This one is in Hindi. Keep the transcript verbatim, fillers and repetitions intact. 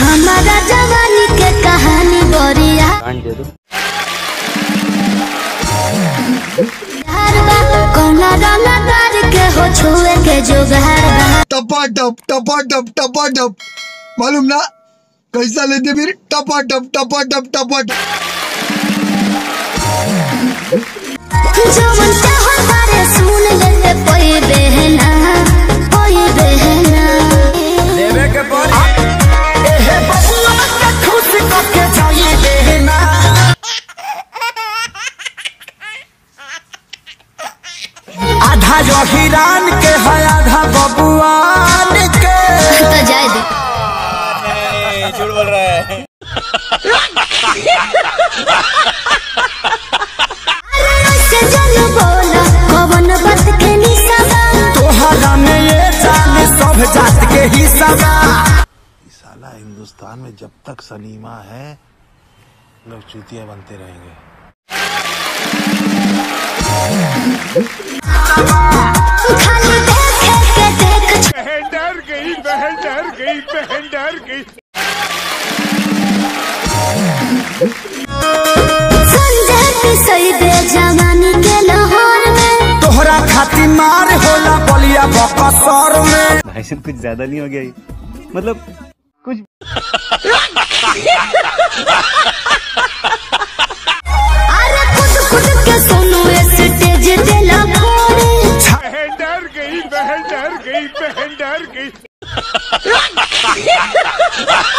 हमारा जवानी के कहानी बोरिया कोना डाला डाल के हो छुए के जुगाड़ टपा टप टपा टप टपा टप मालूम ना कैसा लेते फिर टपा टप टपा टप टपा आधा जोहिरान के है आधा बबुआन के तो जाए दे नहीं झूठ बोल रहा है तोहरा में ये जान सब जात के ही सवा साला हिंदुस्तान में जब तक सनीमा है लोग चूतिया बनते रहेंगे। बहन डर गई बहन डर गई बहन डर गई तोहरा खातिर मार होला बलिया बकसर में भाई सब कुछ ज्यादा नहीं हो गया मतलब कुछ डर गई बहन डर गई बहन डर गई